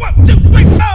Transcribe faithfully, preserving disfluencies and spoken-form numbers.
One, two, three, four.